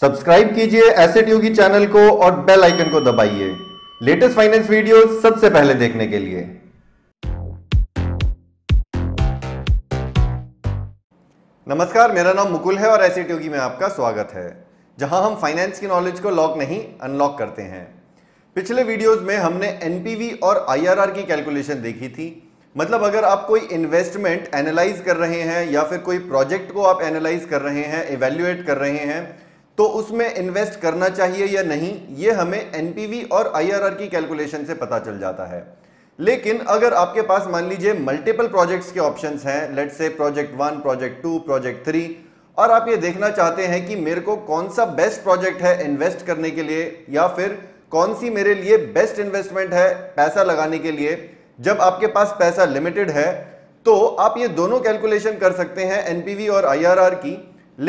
Subscribe कीजिए asset योगी channel को और बेल आइकन को दबाइए लेटेस्ट फाइनेंस वीडियो सबसे पहले देखने के लिए। नमस्कार, मेरा नाम मुकुल है और एसेट योगी में आपका स्वागत है, जहां हम फाइनेंस की नॉलेज को लॉक नहीं अनलॉक करते हैं। पिछले वीडियोस में हमने एनपीवी और आईआरआर की कैलकुलेशन देखी थी। मतलब अगर आप कोई इन्वेस्टमेंट एनालाइज कर रहे हैं या फिर कोई प्रोजेक्ट को आप एनालाइज कर रहे हैं, इवेल्युएट कर रहे हैं, तो उसमें इन्वेस्ट करना चाहिए या नहीं, ये हमें एनपीवी और आईआरआर की कैलकुलेशन से पता चल जाता है। लेकिन अगर आपके पास मान लीजिए मल्टीपल प्रोजेक्ट्स के ऑप्शंस हैं, let's say project 1, project 2, project 3, और आप ये देखना चाहते हैं कि मेरे को कौन सा बेस्ट प्रोजेक्ट है इन्वेस्ट करने के लिए या फिर कौन सी मेरे लिए बेस्ट इन्वेस्टमेंट है पैसा लगाने के लिए, जब आपके पास पैसा लिमिटेड है, तो आप ये दोनों कैलकुलेशन कर सकते हैं एनपीवी और आईआरआर की।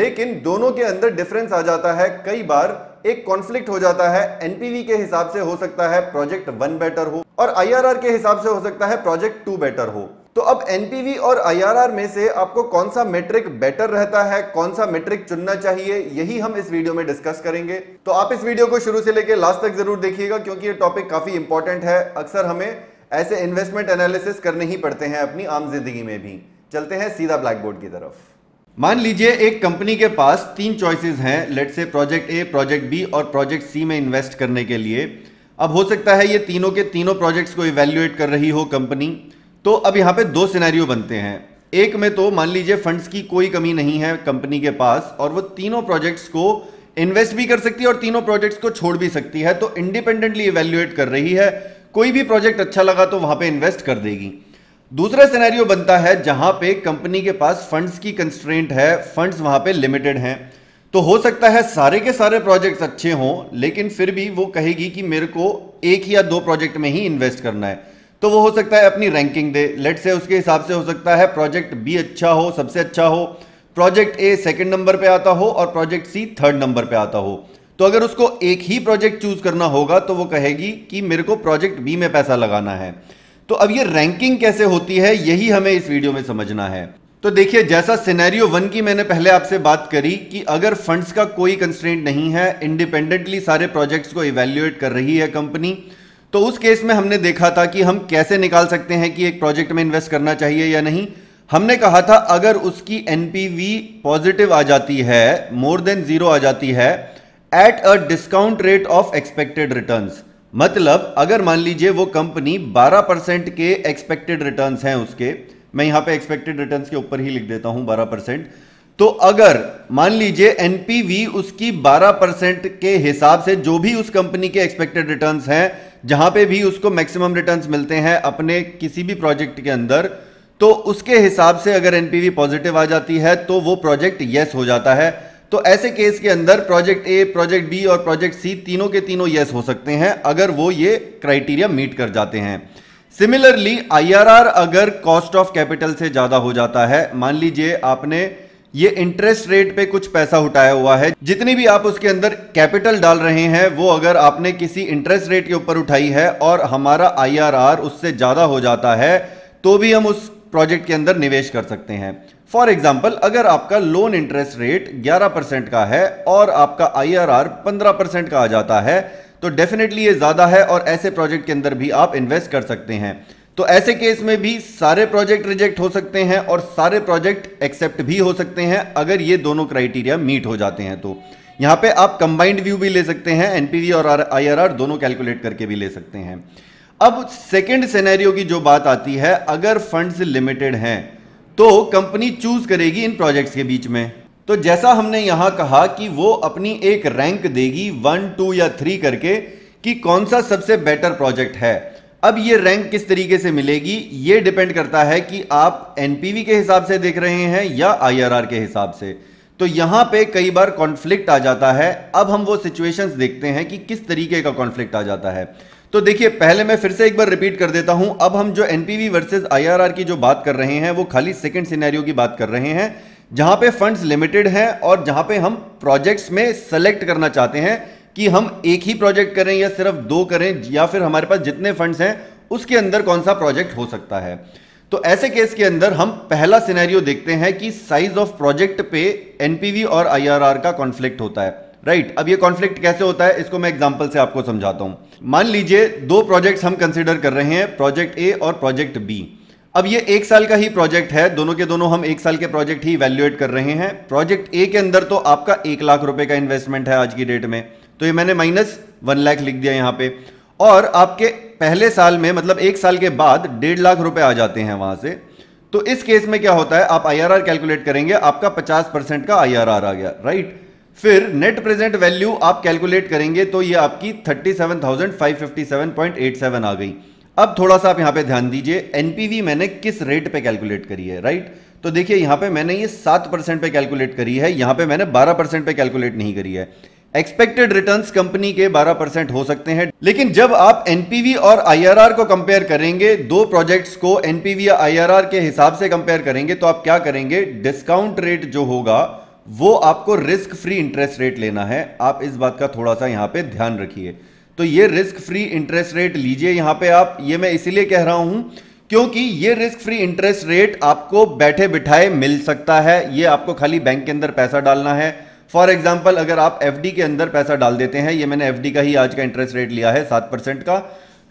लेकिन दोनों के अंदर डिफरेंस आ जाता है, कई बार एक कॉन्फ्लिक्ट हो जाता है। एनपीवी के हिसाब से हो सकता है प्रोजेक्ट 1 बेटर हो और आईआरआर के हिसाब से हो सकता है प्रोजेक्ट 2 बेटर हो। तो अब एनपीवी और आईआरआर में से आपको कौन सा मेट्रिक बेटर रहता है, कौन सा मेट्रिक चुनना चाहिए, यही हम इस वीडियो में डिस्कस करेंगे। तो आप इस वीडियो को शुरू से लेकर लास्ट तक जरूर देखिएगा, क्योंकि ये टॉपिक काफी इंपॉर्टेंट है। अक्सर हमें ऐसे इन्वेस्टमेंट एनालिसिस करने ही पड़ते हैं अपनी आम जिंदगी में भी। चलते हैं सीधा ब्लैकबोर्ड की तरफ। मान लीजिए एक कंपनी के पास 3 चॉइसेस हैं, let's say project A, project B और प्रोजेक्ट सी में इन्वेस्ट करने के लिए। अब हो सकता है ये तीनों के तीनों प्रोजेक्ट्स को इवेल्युएट कर रही हो कंपनी। तो अब यहाँ पे 2 सिनेरियो बनते हैं। एक में तो मान लीजिए फंड्स की कोई कमी नहीं है कंपनी के पास और वो तीनों प्रोजेक्ट्स को इन्वेस्ट भी कर सकती है और तीनों प्रोजेक्ट्स को छोड़ भी सकती है, तो इंडिपेंडेंटली इवेल्युएट कर रही है। कोई भी प्रोजेक्ट अच्छा लगा तो वहाँ पे इन्वेस्ट कर देगी। दूसरा सिनेरियो बनता है जहाँ पे कंपनी के पास फंड्स की कंस्ट्रेंट है, फंड्स वहाँ पे लिमिटेड हैं, तो हो सकता है सारे के सारे प्रोजेक्ट्स अच्छे हों, लेकिन फिर भी वो कहेगी कि मेरे को एक या 2 प्रोजेक्ट में ही इन्वेस्ट करना है। तो वो हो सकता है अपनी रैंकिंग दे, लेट से उसके हिसाब से हो सकता है प्रोजेक्ट बी अच्छा हो, सबसे अच्छा हो, प्रोजेक्ट ए 2nd नंबर पे आता हो और प्रोजेक्ट सी 3rd नंबर पे आता हो। तो अगर उसको एक ही प्रोजेक्ट चूज करना होगा तो वो कहेगी कि मेरे को प्रोजेक्ट बी में पैसा लगाना है। तो अब ये रैंकिंग कैसे होती है, यही हमें इस वीडियो में समझना है। तो देखिए, जैसा सिनेरियो 1 की मैंने पहले आपसे बात करी कि अगर फंड्स का कोई कंस्ट्रेंट नहीं है, इंडिपेंडेंटली सारे प्रोजेक्ट्स को इवेल्युएट कर रही है कंपनी, तो उस केस में हमने देखा था कि हम कैसे निकाल सकते हैं कि एक प्रोजेक्ट में इन्वेस्ट करना चाहिए या नहीं। हमने कहा था अगर उसकी एनपीवी पॉजिटिव आ जाती है, मोर देन 0 आ जाती है, at a discount rate of expected returns. मतलब अगर मान लीजिए वो कंपनी 12% के एक्सपेक्टेड रिटर्न्स हैं उसके, मैं यहाँ पे एक्सपेक्टेड रिटर्न्स के ऊपर ही लिख देता हूँ 12%, तो अगर मान लीजिए एनपीवी उसकी 12% के हिसाब से जो भी उस कंपनी के एक्सपेक्टेड रिटर्न्स हैं, जहाँ पे भी उसको मैक्सिमम रिटर्न्स मिलते हैं अपने किसी भी प्रोजेक्ट के अंदर, तो उसके हिसाब से अगर एनपीवी पॉजिटिव आ जाती है तो वो प्रोजेक्ट येस हो जाता है। तो ऐसे केस के अंदर प्रोजेक्ट ए, प्रोजेक्ट बी और प्रोजेक्ट सी तीनों के तीनों येस हो सकते हैं अगर वो ये क्राइटेरिया मीट कर जाते हैं। सिमिलरली आईआरआर अगर कॉस्ट ऑफ कैपिटल से ज़्यादा हो जाता है, मान लीजिए आपने ये इंटरेस्ट रेट पे कुछ पैसा उठाया हुआ है, जितनी भी आप उसके अंदर कैपिटल डाल रहे हैं वो अगर आपने किसी इंटरेस्ट रेट के ऊपर उठाई है और हमारा आईआरआर उससे ज़्यादा हो जाता है, तो भी हम उस प्रोजेक्ट के अंदर निवेश कर सकते हैं। फॉर एग्जाम्पल, अगर आपका लोन इंटरेस्ट रेट 11% का है और आपका आईआरआर 15% का आ जाता है, तो डेफिनेटली ये ज़्यादा है और ऐसे प्रोजेक्ट के अंदर भी आप इन्वेस्ट कर सकते हैं। तो ऐसे केस में भी सारे प्रोजेक्ट रिजेक्ट हो सकते हैं और सारे प्रोजेक्ट एक्सेप्ट भी हो सकते हैं अगर ये दोनों क्राइटेरिया मीट हो जाते हैं। तो यहाँ पे आप कंबाइंड व्यू भी ले सकते हैं, एनपीवी और आईआरआर दोनों कैलकुलेट करके भी ले सकते हैं। अब 2nd सिनेरियो की जो बात आती है, अगर फंड्स लिमिटेड हैं तो कंपनी चूज करेगी इन प्रोजेक्ट्स के बीच में। तो जैसा हमने यहाँ कहा कि वो अपनी एक रैंक देगी 1, 2 या 3 करके कि कौन सा सबसे बेटर प्रोजेक्ट है। अब ये रैंक किस तरीके से मिलेगी, ये डिपेंड करता है कि आप एनपीवी के हिसाब से देख रहे हैं या आईआरआर के हिसाब से। तो यहाँ पे कई बार कॉन्फ्लिक्ट आ जाता है। अब हम वो सिचुएशंस देखते हैं कि किस तरीके का कॉन्फ्लिक्ट आ जाता है। तो देखिए, पहले मैं फिर से एक बार रिपीट कर देता हूं, अब हम जो एनपीवी वर्सेस आईआरआर की जो बात कर रहे हैं वो खाली 2nd सिनेरियो की बात कर रहे हैं, जहां पे फंड्स लिमिटेड हैं और जहां पे हम प्रोजेक्ट्स में सेलेक्ट करना चाहते हैं कि हम एक ही प्रोजेक्ट करें या सिर्फ 2 करें या फिर हमारे पास जितने फंड्स हैं उसके अंदर कौन सा प्रोजेक्ट हो सकता है। तो ऐसे केस के अंदर हम पहला सिनेरियो देखते हैं कि साइज ऑफ प्रोजेक्ट पे एनपीवी और आईआरआर का कॉन्फ्लिक्ट होता है। राइट। अब ये कॉन्फ्लिक्ट कैसे होता है इसको मैं एग्जांपल से आपको समझाता हूं। मान लीजिए दो प्रोजेक्ट्स हम कंसीडर कर रहे हैं, प्रोजेक्ट ए और प्रोजेक्ट बी। अब ये एक साल का ही प्रोजेक्ट है, दोनों के दोनों हम एक साल के प्रोजेक्ट ही इवैल्यूएट कर रहे हैं। प्रोजेक्ट ए के अंदर तो आपका 1 लाख रुपए का इन्वेस्टमेंट है आज की डेट में, तो ये मैंने -1 लाख लिख दिया यहाँ पे। और आपके पहले साल में मतलब एक साल के बाद 1.5 लाख रुपए आ जाते हैं वहां से। तो इस केस में क्या होता है, आप IRR कैलकुलेट करेंगे, आपका 50% का IRR आ गया, राइट। फिर नेट प्रेजेंट वैल्यू आप कैलकुलेट करेंगे तो ये आपकी 37,557.87 आ गई। अब थोड़ा सा आप यहाँ पे ध्यान दीजिए, NPV मैंने किस रेट पे कैलकुलेट करी है, राइट। तो देखिए यहाँ पे मैंने ये 7% पे कैलकुलेट करी है, यहाँ पे मैंने 12% पे कैलकुलेट नहीं करी है। एक्सपेक्टेड रिटर्न्स कंपनी के 12% हो सकते हैं, लेकिन जब आप NPV और IRR को कंपेयर करेंगे, दो प्रोजेक्ट्स को NPV या IRR के हिसाब से कंपेयर करेंगे, तो आप क्या करेंगे, डिस्काउंट रेट जो होगा वो आपको रिस्क फ्री इंटरेस्ट रेट लेना है। आप इस बात का थोड़ा सा यहाँ पे ध्यान रखिए। तो ये रिस्क फ्री इंटरेस्ट रेट लीजिए यहाँ पे आप। ये मैं इसीलिए कह रहा हूं क्योंकि ये रिस्क फ्री इंटरेस्ट रेट आपको बैठे बिठाए मिल सकता है। ये आपको खाली बैंक के अंदर पैसा डालना है। फॉर एग्जाम्पल, अगर आप FD के अंदर पैसा डाल देते हैं, ये मैंने FD का ही आज का इंटरेस्ट रेट लिया है 7% का,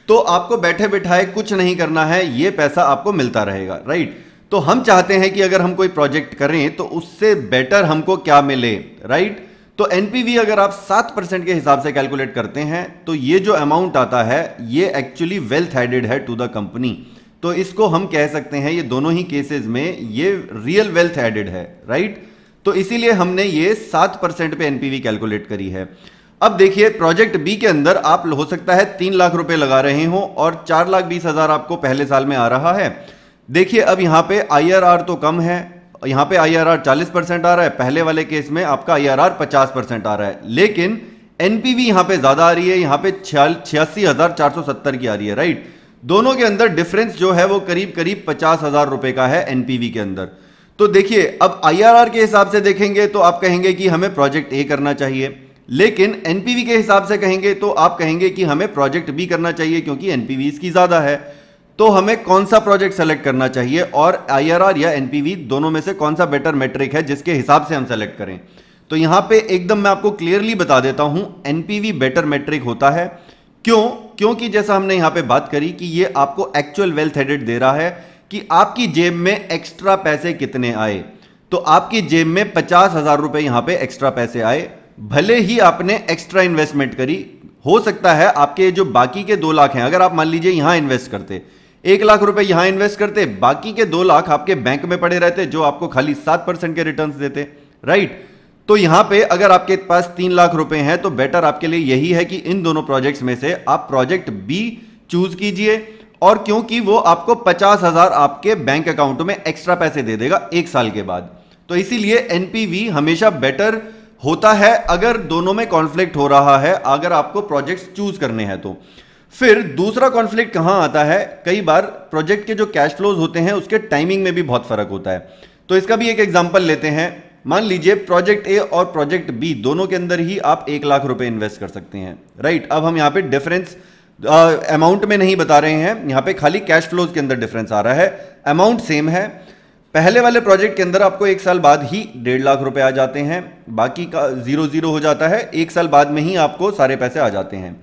तो आपको बैठे बिठाए कुछ नहीं करना है, ये पैसा आपको मिलता रहेगा, राइट। तो हम चाहते हैं कि अगर हम कोई प्रोजेक्ट करें तो उससे बेटर हमको क्या मिले, राइट। तो NPV अगर आप 7% के हिसाब से कैलकुलेट करते हैं तो ये जो अमाउंट आता है ये एक्चुअली वेल्थ एडेड है टू द कंपनी। तो इसको हम कह सकते हैं, ये दोनों ही केसेस में ये रियल वेल्थ एडेड है, राइट। तो इसीलिए हमने ये 7% पे NPV कैलकुलेट करी है। अब देखिए प्रोजेक्ट बी के अंदर आप हो सकता है 3 लाख रुपए लगा रहे हो और 4,20,000 आपको पहले साल में आ रहा है। देखिए अब यहाँ पे IRR तो कम है, यहाँ पे IRR 40% आ रहा है, पहले वाले केस में आपका IRR 50% आ रहा है, लेकिन NPV यहाँ पे ज्यादा आ रही है, यहाँ पे 86,470 की आ रही है, राइट। दोनों के अंदर डिफरेंस जो है वो करीब करीब 50,000 रुपए का है NPV के अंदर। तो देखिए अब IRR के हिसाब से देखेंगे तो आप कहेंगे कि हमें प्रोजेक्ट ए करना चाहिए, लेकिन NPV के हिसाब से कहेंगे तो आप कहेंगे कि हमें प्रोजेक्ट बी करना चाहिए क्योंकि NPV इसकी ज्यादा है। तो हमें कौन सा प्रोजेक्ट सेलेक्ट करना चाहिए और IRR या NPV दोनों में से कौन सा बेटर मेट्रिक है जिसके हिसाब से हम सेलेक्ट करें। तो यहां पे एकदम मैं आपको क्लियरली बता देता हूं, NPV बेटर मेट्रिक होता है। क्यों? क्योंकि जैसा हमने यहां पे बात करी कि ये आपको एक्चुअल वेल्थ एडेड दे रहा है कि आपकी जेब में एक्स्ट्रा पैसे कितने आए। तो आपकी जेब में 50,000 रुपए यहां पर एक्स्ट्रा पैसे आए, भले ही आपने एक्स्ट्रा इन्वेस्टमेंट करी। हो सकता है आपके जो बाकी के 2 लाख हैं, अगर आप मान लीजिए यहां इन्वेस्ट करते, 1 लाख रुपए यहां इन्वेस्ट करते, बाकी के 2 लाख आपके बैंक में पड़े रहते जो आपको खाली 7% के रिटर्न्स देते, राइट। तो यहां पे अगर आपके पास 3 लाख रुपए हैं तो बेटर आपके लिए यही है कि इन दोनों प्रोजेक्ट्स में से आप प्रोजेक्ट बी चूज कीजिए, और क्योंकि वो आपको 50,000 आपके बैंक अकाउंट में एक्स्ट्रा पैसे दे देगा एक साल के बाद। तो इसीलिए NPV हमेशा बेटर होता है अगर दोनों में कॉन्फ्लिक्ट हो रहा है, अगर आपको प्रोजेक्ट चूज करने हैं तो। फिर दूसरा कॉन्फ्लिक्ट कहां आता है, कई बार प्रोजेक्ट के जो कैश फ्लोज होते हैं उसके टाइमिंग में भी बहुत फर्क होता है। तो इसका भी एक एग्जांपल लेते हैं। मान लीजिए प्रोजेक्ट ए और प्रोजेक्ट बी दोनों के अंदर ही आप 1 लाख रुपए इन्वेस्ट कर सकते हैं, राइट। अब हम यहाँ पे डिफरेंस अमाउंट में नहीं बता रहे हैं, यहाँ पे खाली कैश फ्लोज के अंदर डिफरेंस आ रहा है, अमाउंट सेम है। पहले वाले प्रोजेक्ट के अंदर आपको एक साल बाद ही 1.5 लाख रुपए आ जाते हैं, बाकी का 0-0 हो जाता है, एक साल बाद में ही आपको सारे पैसे आ जाते हैं।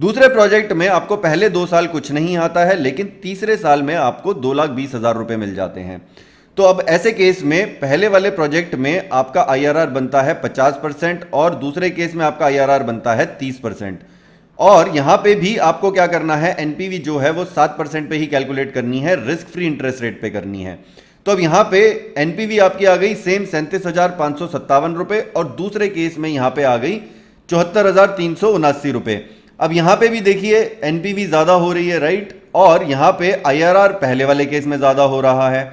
दूसरे प्रोजेक्ट में आपको पहले 2 साल कुछ नहीं आता है, लेकिन तीसरे साल में आपको 2,20,000 रुपए मिल जाते हैं। तो अब ऐसे केस में पहले वाले प्रोजेक्ट में आपका IRR बनता है 50% और दूसरे केस में आपका IRR बनता है 30%। और यहाँ पे भी आपको क्या करना है, NPV जो है वो 7% पे ही कैलकुलेट करनी है, रिस्क फ्री इंटरेस्ट रेट पे करनी है। तो अब यहाँ पे NPV आपकी आ गई सेम 37,557 रुपये और दूसरे केस में यहाँ पे आ गई 74,379 रुपये। अब यहाँ पे भी देखिए NPV ज़्यादा हो रही है, राइट, और यहाँ पे IRR पहले वाले केस में ज़्यादा हो रहा है।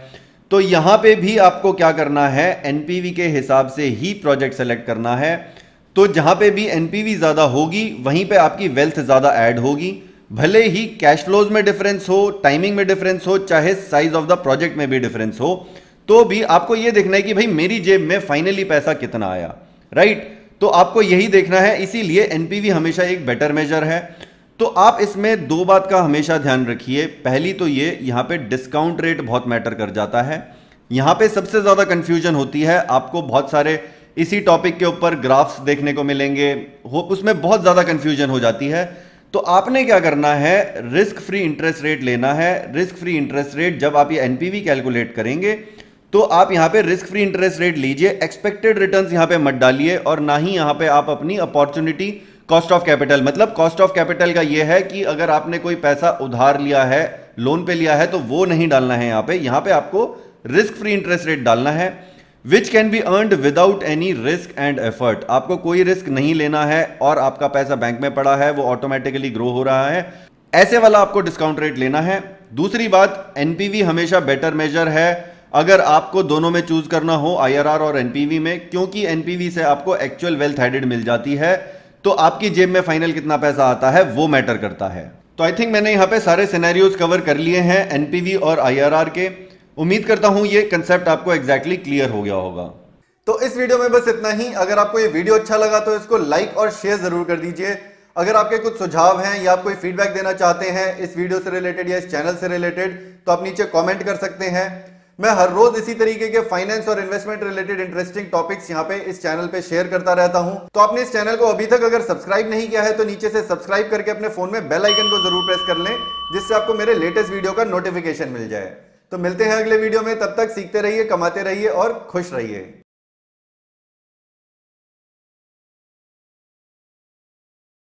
तो यहाँ पे भी आपको क्या करना है, NPV के हिसाब से ही प्रोजेक्ट सेलेक्ट करना है। तो जहाँ पे भी NPV ज़्यादा होगी वहीं पे आपकी वेल्थ ज़्यादा ऐड होगी, भले ही कैश फ्लोज में डिफरेंस हो, टाइमिंग में डिफरेंस हो, चाहे साइज ऑफ द प्रोजेक्ट में भी डिफरेंस हो, तो भी आपको ये देखना है कि भाई मेरी जेब में फाइनली पैसा कितना आया, राइट। तो आपको यही देखना है, इसीलिए NPV हमेशा एक बेटर मेजर है। तो आप इसमें 2 बात का हमेशा ध्यान रखिए। पहली तो ये यहाँ पे डिस्काउंट रेट बहुत मैटर कर जाता है। यहाँ पे सबसे ज़्यादा कन्फ्यूजन होती है, आपको बहुत सारे इसी टॉपिक के ऊपर ग्राफ्स देखने को मिलेंगे, उसमें बहुत ज़्यादा कन्फ्यूजन हो जाती है। तो आपने क्या करना है, रिस्क फ्री इंटरेस्ट रेट लेना है। रिस्क फ्री इंटरेस्ट रेट जब आप ये एनपीवी कैलकुलेट करेंगे तो आप यहाँ पे रिस्क फ्री इंटरेस्ट रेट लीजिए, एक्सपेक्टेड रिटर्न्स यहाँ पे मत डालिए, और ना ही यहाँ पे आप अपनी अपॉर्चुनिटी कॉस्ट ऑफ कैपिटल, मतलब कॉस्ट ऑफ कैपिटल का ये है कि अगर आपने कोई पैसा उधार लिया है, लोन पे लिया है, तो वो नहीं डालना है। यहाँ पे आपको रिस्क फ्री इंटरेस्ट रेट डालना है, which can be earned without any risk and effort. आपको कोई रिस्क नहीं लेना है और आपका पैसा बैंक में पड़ा है, वो ऑटोमेटिकली ग्रो हो रहा है, ऐसे वाला आपको डिस्काउंट रेट लेना है। दूसरी बात, एनपीवी हमेशा बेटर मेजर है अगर आपको दोनों में चूज करना हो, आईआरआर और एनपीवी में, क्योंकि एनपीवी से आपको एक्चुअल वेल्थ एडेड मिल जाती है, तो आपकी जेब में फाइनल कितना पैसा आता है वो मैटर करता है। तो आई थिंक मैंने यहाँ पे सारे सिनेरियोज कवर कर लिए हैं एनपीवी और आईआरआर के। उम्मीद करता हूँ ये कंसेप्ट आपको एग्जैक्टली क्लियर हो गया होगा। तो इस वीडियो में बस इतना ही। अगर आपको ये वीडियो अच्छा लगा तो इसको लाइक और शेयर जरूर कर दीजिए। अगर आपके कुछ सुझाव हैं या आप कोई फीडबैक देना चाहते हैं इस वीडियो से रिलेटेड या इस चैनल से रिलेटेड, तो आप नीचे कॉमेंट कर सकते हैं। मैं हर रोज इसी तरीके के फाइनेंस और इन्वेस्टमेंट रिलेटेड इंटरेस्टिंग टॉपिक्स यहाँ पे इस चैनल पे शेयर करता रहता हूँ। तो आपने इस चैनल को अभी तक अगर सब्सक्राइब नहीं किया है तो नीचे से सब्सक्राइब करके अपने फोन में बेल आइकन को जरूर प्रेस कर लें, जिससे आपको मेरे लेटेस्ट वीडियो का नोटिफिकेशन मिल जाए। तो मिलते हैं अगले वीडियो में, तब तक सीखते रहिए, कमाते रहिए और खुश रहिए।